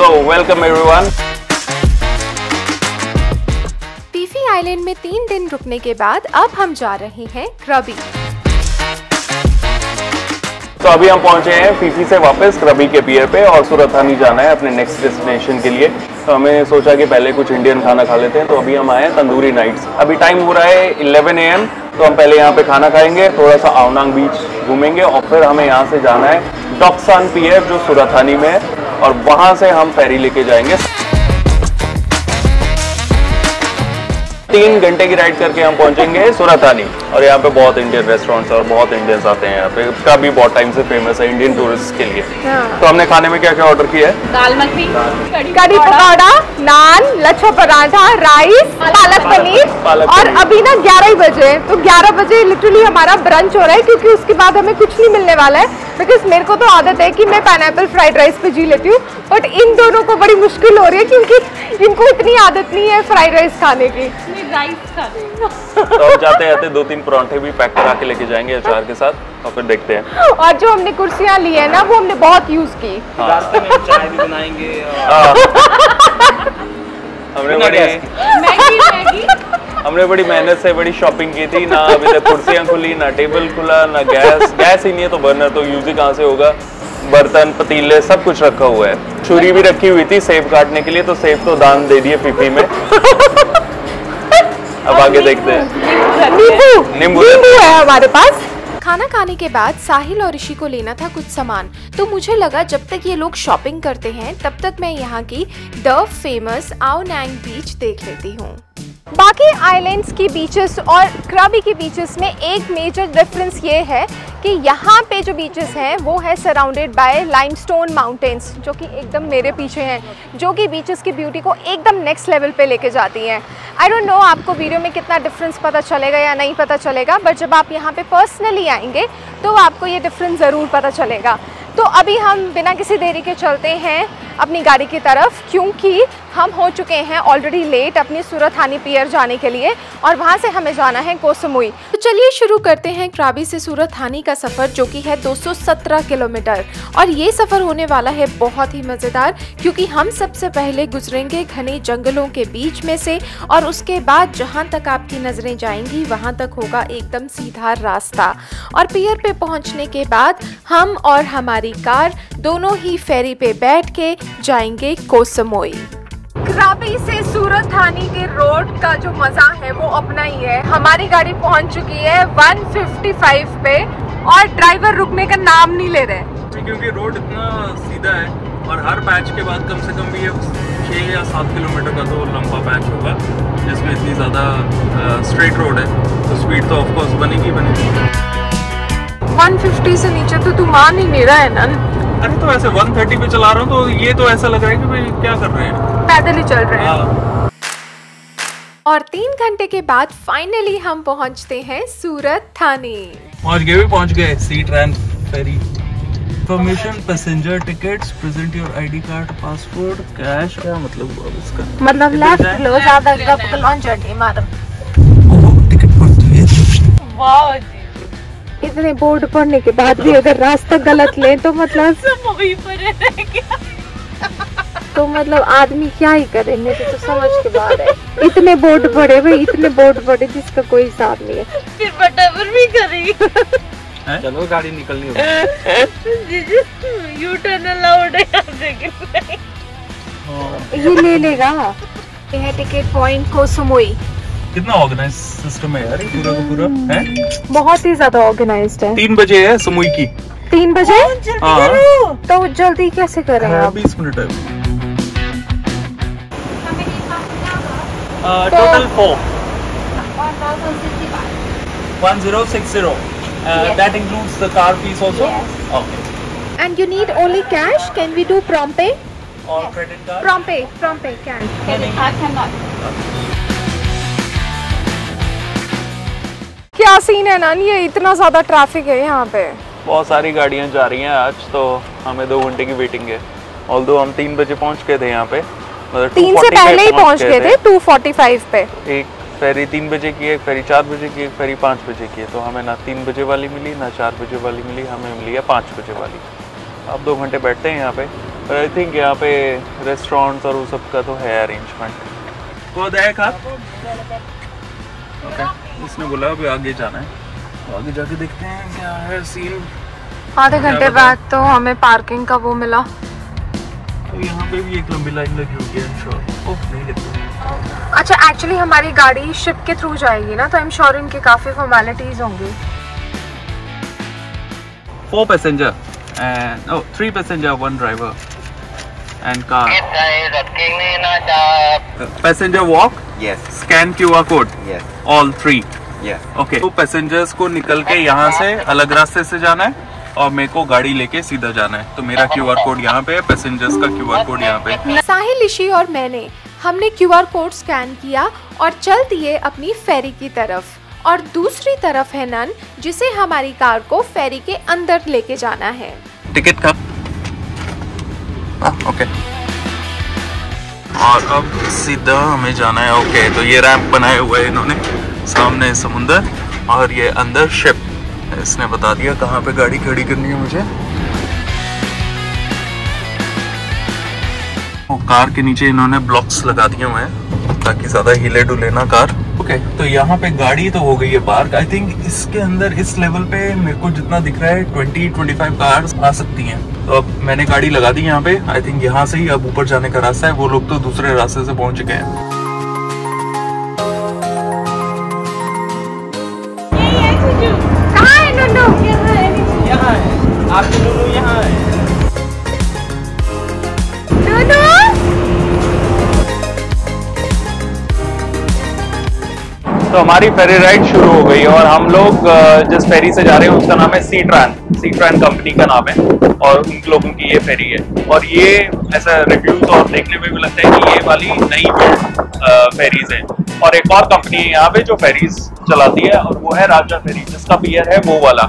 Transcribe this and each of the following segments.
So welcome everyone. Phi Phi island में 3 दिन रुकने के बाद अब हम जा रहे हैं क्रबी। तो अभी हम पहुंचे हैं पीफी से वापस क्रबी के पियर पे और सूरत थानी जाना है अपने नेक्स्ट डेस्टिनेशन के लिए। तो हमें सोचा कि पहले कुछ इंडियन खाना खा लेते हैं, तो अभी हम आए हैं तंदूरी नाइट्स। अभी टाइम हो रहा है 11 AM, तो हम पहले यहाँ पे खाना खाएंगे, थोड़ा सा आओ नांग बीच घूमेंगे और फिर हमें यहाँ से जाना है डॉक्सान पियर जो सूरत थानी में है और वहाँ से हम फेरी लेके जाएंगे। 3 घंटे की राइड करके हम पहुंचेंगे सूरत थानी और यहाँ पे बहुत इंडियन रेस्टोरेंट्स और बहुत इंडियंस आते हैं। यहाँ पे का भी बहुत टाइम से फेमस है इंडियन टूरिस्ट के लिए। तो हमने खाने में क्या क्या ऑर्डर किया है? दाल मखनी, कढ़ी पकौड़ा, नान, लच्छा पराठा, राइस, पालक पनीर। और अभी ना 11 बजे, तो 11 बजे लिटरली हमारा ब्रंच हो रहा है क्योंकि उसके बाद हमें कुछ नहीं मिलने वाला है। बिकॉज मेरे को तो आदत है कि मैं पाइनएप्पल फ्राइड राइस पे जी लेती हूँ, बट इन दोनों को बड़ी मुश्किल हो रही है क्योंकि इनको इतनी आदत नहीं है फ्राइड राइस खाने की। राइस खा रहे तो जाते जाते 2-3 परांठे भी पैक करा के लेके जाएंगे अचार के साथ और फिर देखते हैं। और जो हमने कुर्सियाँ ली है ना वो हमने बहुत यूज की। रास्ते में चाय भी बनाएंगे हमने बड़ी मेहनत से बड़ी शॉपिंग की थी। ना अभी तक कुर्सियाँ खुली, ना टेबल खुला, ना गैस ही नहीं है, तो बर्नर तो यूज ही कहाँ से होगा। बर्तन, पतीले, सब कुछ रखा हुआ है। छुरी भी रखी हुई थी सेब काटने के लिए, तो सेब तो दान दे दिए पीपी में। अब आगे देखते हैं। नींबू है हमारे पास। खाना खाने के बाद साहिल और ऋषि को लेना था कुछ सामान, तो मुझे लगा जब तक ये लोग शॉपिंग करते हैं तब तक मैं यहाँ की द फेमस आओ नैंग बीच देख लेती हूँ। बाकी आइलैंड्स की बीचेस और क्रबी की बीचेस में एक मेजर डिफरेंस ये है कि यहाँ पे जो बीचेस हैं वो है सराउंडेड बाय लाइमस्टोन माउंटेन्स, जो कि एकदम मेरे पीछे हैं, जो कि बीचेस की ब्यूटी को एकदम नेक्स्ट लेवल पे लेके जाती हैं। आई डोंट नो आपको वीडियो में कितना डिफरेंस पता चलेगा या नहीं पता चलेगा, बट जब आप यहाँ पे पर्सनली आएंगे तो आपको ये डिफरेंस ज़रूर पता चलेगा। तो अभी हम बिना किसी देरी के चलते हैं अपनी गाड़ी की तरफ क्योंकि हम हो चुके हैं ऑलरेडी लेट अपनी सूरत थानी पियर जाने के लिए और वहाँ से हमें जाना है कोह समुई। तो चलिए शुरू करते हैं क्रबी से सूरत थानी का सफ़र, जो कि है 217 किलोमीटर और ये सफ़र होने वाला है बहुत ही मज़ेदार क्योंकि हम सबसे पहले गुजरेंगे घने जंगलों के बीच में से और उसके बाद जहाँ तक आपकी नज़रें जाएंगी वहाँ तक होगा एकदम सीधा रास्ता। और पियर पर पहुँचने के बाद हम और हमारी कार दोनों ही फेरी पे बैठ के जाएंगे कोह समुई। क्रबी से सूरत थानी के रोड का जो मज़ा है वो अपना ही है। हमारी गाड़ी पहुंच चुकी है 155 पे और ड्राइवर रुकने का नाम नहीं ले रहे क्योंकि रोड इतना सीधा है और हर पैच के बाद कम से कम भी 6 या 7 किलोमीटर का तो लंबा पैच होगा जिसमें इतनी ज़्यादा स्ट्रेट रोड है, तो स्पीड तो ऑफकोर्स बनेगी 150 से नीचे तो तू मान ही नहीं रहा है ना। अरे तो ऐसे 130 पे चला रहा हूँ तो ये तो ऐसा लग रहा है कि भाई क्या कर रहे हैं, पैदल ही चल रहे हैं। और 3 घंटे के बाद फाइनली हम पहुँचते हैं सूरत थानी। पहुँच गए Seatran ferry. Information, passenger tickets, present your ID card, passport, cash. क्या मतलब इसका? मतलब लेफ्ट लो ज्यादा ऑन जर्नी मैडम। टिकट पहुँच इतने बोर्ड पढ़ने के बाद भी अगर रास्ता गलत ले तो मतलब तो मतलब आदमी क्या ही करे। मेरे तो समझ के बाहर है, इतने बोर्ड पढ़े भाई, इतने बोर्ड पढ़े जिसका कोई हिसाब नहीं है। फिर बटाबर भी करेगी। चलो गाड़ी निकलनी होगी, यू टर्न अलाउड है, ये ले लेगा। यह टिकट पॉइंट कोह समुई। कितना ऑर्गेनाइज सिस्टम है यार, पूरा का पूरा है, बहुत ही ज्यादा ऑर्गेनाइज्ड है। 3 बजे है समुई की, 3 बजे। तो जल्दी कैसे कर रहे हैं आप? 20 मिनट है। Total 4 1060 that includes the car fees also. Okay and you need only cash, can we do prompt pay और credit card? Prompt pay can. क्या सीन है ना, ये इतना ज्यादा ट्रैफिक है यहाँ पे, बहुत सारी गाड़ियाँ जा रही हैं। आज तो हमें 2 घंटे की वेटिंग है। ऑल्दो हम 3 बजे पहुँच गए थे यहाँ पे, मतलब 3 से पहले ही पहुँच गए थे 2:45 पे। एक फेरी 3 बजे की, एक फेरी 4 बजे की, एक फेरी 5 बजे की है। तो हमें ना 3 बजे वाली मिली ना 4 बजे वाली मिली, हमें मिली है 5 बजे वाली। अब 2 घंटे बैठते हैं यहाँ पे और आई थिंक यहाँ पे रेस्टोरेंट्स और वो सब का तो है अरेंजमेंट। वो देखा उसने बोला अभी आगे जाना है तो आगे जाके देखते हैं क्या है सीन। आधे घंटे बाद तो हमें पार्किंग का वो मिला तो यहाँ पे भी एक लंबी लाइन लगी होगी आई एम श्योर। ओह नहीं लगता। अच्छा एक्चुअली हमारी गाड़ी शिप के थ्रू जाएगी ना तो आई एम श्योर इनके काफी फॉर्मेलिटीज होंगी। 4 passengers and oh 3 passengers, 1 driver and car. Passenger walk? Yes. Scan QR code? Yes. All 3? Yes. Okay. तो passengers को निकल के यहाँ से अलग रास्ते से जाना है और मेरे को गाड़ी लेके सीधा जाना है तो मेरा QR code यहाँ पे है, पैसेंजर्स का QR code यहाँ पे। साहिल, ऋषि और हमने QR code स्कैन किया और चल दिए अपनी फेरी की तरफ और दूसरी तरफ है नन जिसे हमारी कार को फेरी के अंदर लेके जाना है। टिकट का ओके और अब सीधा हमें जाना है। ओके तो ये रैंप बनाए हुए हैं इन्होंने, सामने समुंदर और ये अंदर शिप। इसने बता दिया कहाँ पे गाड़ी खड़ी करनी है मुझे। वो कार के नीचे इन्होंने ब्लॉक्स लगा दिए हुए हैं ताकि ज्यादा हिले डुले ना कार। ओके तो यहाँ पे गाड़ी तो हो गई है पार्क। आई थिंक इसके अंदर इस लेवल पे मेरे को जितना दिख रहा है 20-25 कार्स आ सकती हैं। तो अब मैंने गाड़ी लगा दी यहाँ पे। आई थिंक यहाँ से ही अब ऊपर जाने का रास्ता है। वो लोग तो दूसरे रास्ते से पहुंच गए हैं। तो हमारी फेरी राइड शुरू हो गई और हम लोग जिस फेरी से जा रहे हैं उसका नाम है सीट्रैन कंपनी का नाम है और उन लोगों की ये फेरी है। और ये ऐसा रिव्यूज और देखने में भी लगता है कि ये वाली नई बिल्ड फेरीज है। और एक और कंपनी है यहाँ पे जो फेरीज चलाती है और वो है राजा फेरी जिसका पियर है वो वाला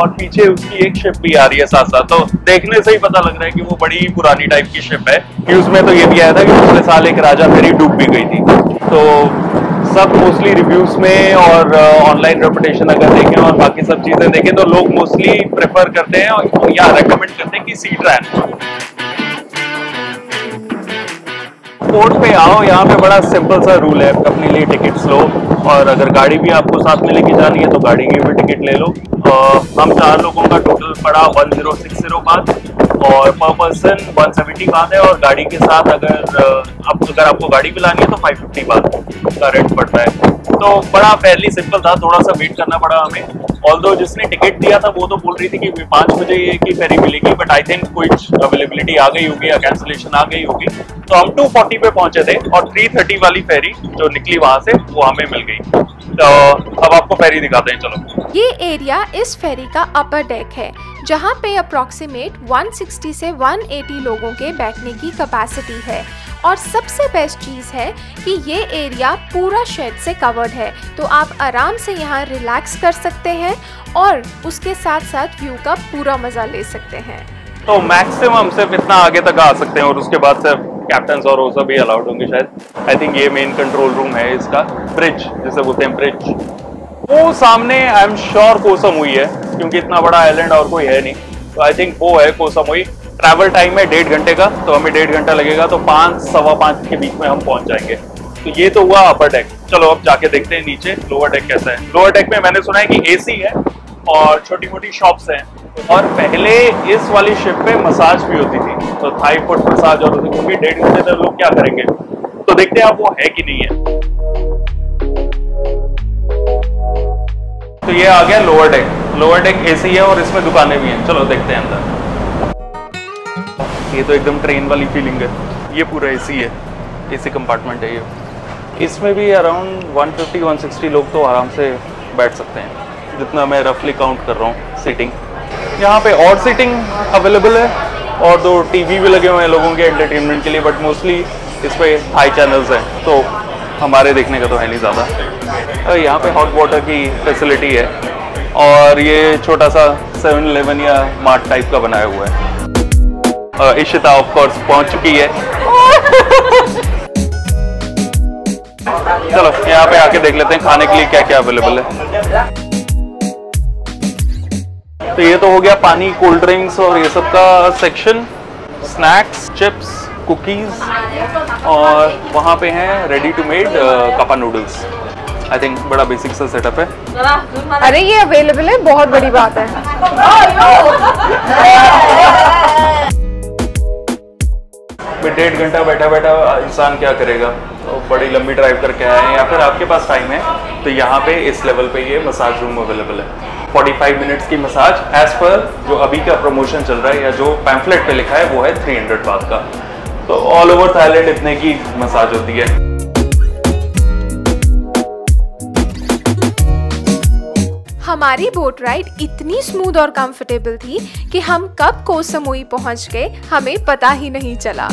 और पीछे उसकी एक शिप भी आ रही है साथ साथ। तो देखने से ही पता लग रहा है कि वो बड़ी पुरानी टाइप की शिप है कि उसमें तो ये भी आया था कि पिछले साल एक राजा फेरी डूब भी गई थी। तो सब मोस्टली रिव्यूज में और ऑनलाइन रेपुटेशन अगर देखें और बाकी सब चीजें देखें तो लोग मोस्टली प्रेफर करते हैं और या रेकमेंड करते हैं कि सीट्रैन। पोर्ट पे आओ, यहाँ पे बड़ा सिंपल सा रूल है, अपने लिए टिकट्स लो और अगर गाड़ी भी आपको साथ में लेके जानी है तो गाड़ी की भी टिकट ले लो। हम 4 लोगों का टोटल पड़ा 1060 और पर पर्सन 170 बात है और गाड़ी के साथ अगर आपको गाड़ी भी लानी है तो 550 बात का रेट पड़ता है। तो बड़ा फेयरली सिंपल था, थोड़ा सा वेट करना पड़ा हमें। ऑल्दो जिसने टिकट दिया था वो तो बोल रही थी कि 5 बजे ये की फेरी मिलेगी बट आई थिंक कुछ अवेलेबिलिटी आ गई होगी या कैंसिलेशन आ गई होगी तो हम 240 पे पहुंचे थे और 330 वाली फेरी जो निकली वहाँ से वो हमें मिल गई। तो अब आपको फेरी दिखाते हैं चलो। ये एरिया इस फेरी का अपर डेक है जहाँ पे अप्रोक्सीमेट 160 से 180 लोगों के बैठने की कैपेसिटी है और सबसे बेस्ट चीज़ है कि ये एरिया पूरा शेड से कवर्ड है तो आप आराम से यहाँ रिलैक्स कर सकते हैं और उसके साथ साथ व्यू का पूरा मज़ा ले सकते हैं। तो मैक्सिमम सिर्फ इतना आगे तक आ सकते हैं और उसके बाद सिर्फ कैप्टन्स और वो सब भी अलाउड होंगे शायद। आई थिंक ये मेन कंट्रोल रूम है इसका, ब्रिज जैसे बोलते हैं ब्रिज। वो सामने I am sure Koh Samui है क्योंकि इतना बड़ा आइलैंड और कोई है नहीं तो आई थिंक वो है कोह समुई। ट्रैवल टाइम है 1.5 घंटे का तो हमें 1.5 घंटा लगेगा तो 5-5:15 के बीच में हम पहुंच जाएंगे। तो ये तो हुआ अपर डेक। चलो अब जाके देखते हैं नीचे लोअर डेक कैसा है। लोअर डेक में मैंने सुना है कि एसी है और छोटी मोटी शॉप्स हैं और पहले इस वाली शिप पे मसाज भी होती थी तो थाई फुट मसाज और क्योंकि 1.5 घंटे तक लोग क्या करेंगे तो देखते हैं आप वो है कि नहीं है। तो ये आ गया lower deck. Lower deck AC है और इसमें दुकानें भी हैं। चलो देखते हैं अंदर। ये तो एकदम ट्रेन वाली फीलिंग है। ये पूरा एसी है, एसी कंपार्टमेंट है ये। इसमें भी अराउंड 150-160 लोग तो आराम से बैठ सकते हैं जितना मैं रफली काउंट कर रहा हूँ सीटिंग। यहाँ पे और सीटिंग अवेलेबल है और 2 टीवी भी लगे हुए हैं लोगों के एंटरटेनमेंट के लिए बट मोस्टली इस पर हाई चैनल्स हैं तो हमारे देखने का तो है नहीं ज़्यादा। यहाँ पर हॉट वाटर की फैसिलिटी है और ये छोटा सा 7-Eleven या मार्ट टाइप का बनाया हुआ है। इशिता ऑफ कोर्स पहुंच चुकी है। चलो यहाँ पे आके देख लेते हैं खाने के लिए क्या क्या अवेलेबल है। तो ये तो हो गया पानी कोल्ड ड्रिंक्स और ये सब का सेक्शन। स्नैक्स, चिप्स, कुकीज़ और वहाँ पे हैं ready to made कपा noodles. I think बड़ा बेसिक सा सेटअप है। अरे ये अवेलेबल है, बहुत बड़ी बात है। डेढ़ घंटा बैठा बैठा इंसान क्या करेगा, तो बड़ी लंबी ड्राइव करके आए हैं या फिर आपके पास टाइम है तो यहाँ पे इस लेवल पे ये मसाज रूम अवेलेबल है। 45 मिनट्स की मसाज एज पर जो अभी का प्रमोशन चल रहा है या जो पैम्फलेट पे लिखा है वो है 300 बात का। तो ऑल ओवर थाईलैंड इतने की मसाज होती है। हमारी बोट राइड इतनी स्मूथ और कंफर्टेबल थी कि हम कब कोह समुई पहुंच गए हमें पता ही नहीं चला।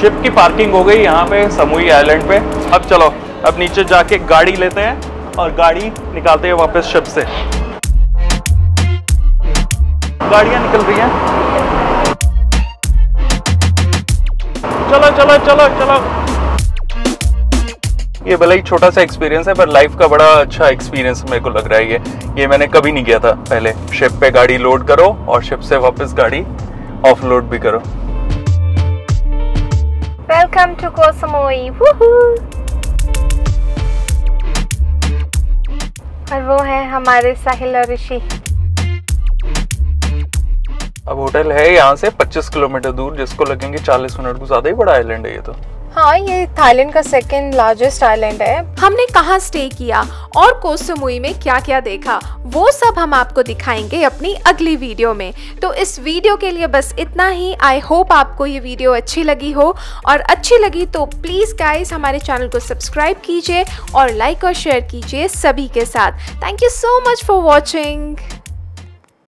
शिप की पार्किंग हो गई यहाँ पे समुई आइलैंड पे। अब चलो अब नीचे जाके गाड़ी लेते हैं और गाड़ी निकालते हैं वापस शिप से। गाड़ियां निकल रही हैं। चलो चलो चलो चलो। ये भले ही छोटा सा एक्सपीरियंस है पर लाइफ का बड़ा अच्छा एक्सपीरियंस मेरे को लग रहा है। ये मैंने कभी नहीं किया था पहले। शिप पे गाड़ी लोड करो और शिप से वापस गाड़ी ऑफलोड भी करो। Welcome to Koh Samui. और वो है हमारे साहिल और ऋषि। अब होटल है यहाँ से 25 किलोमीटर दूर, जिसको लगेंगे 40 मिनट को ज्यादा ही बड़ा आइलैंड है ये तो। हाँ, ये थाईलैंड का सेकंड लार्जेस्ट आइलैंड है। हमने कहाँ स्टे किया और कोह समुई में क्या क्या देखा वो सब हम आपको दिखाएंगे अपनी अगली वीडियो में। तो इस वीडियो के लिए बस इतना ही। आई होप आपको ये वीडियो अच्छी लगी हो, और अच्छी लगी तो प्लीज़ गाइज हमारे चैनल को सब्सक्राइब कीजिए और लाइक और शेयर कीजिए सभी के साथ। Thank you so much for watching.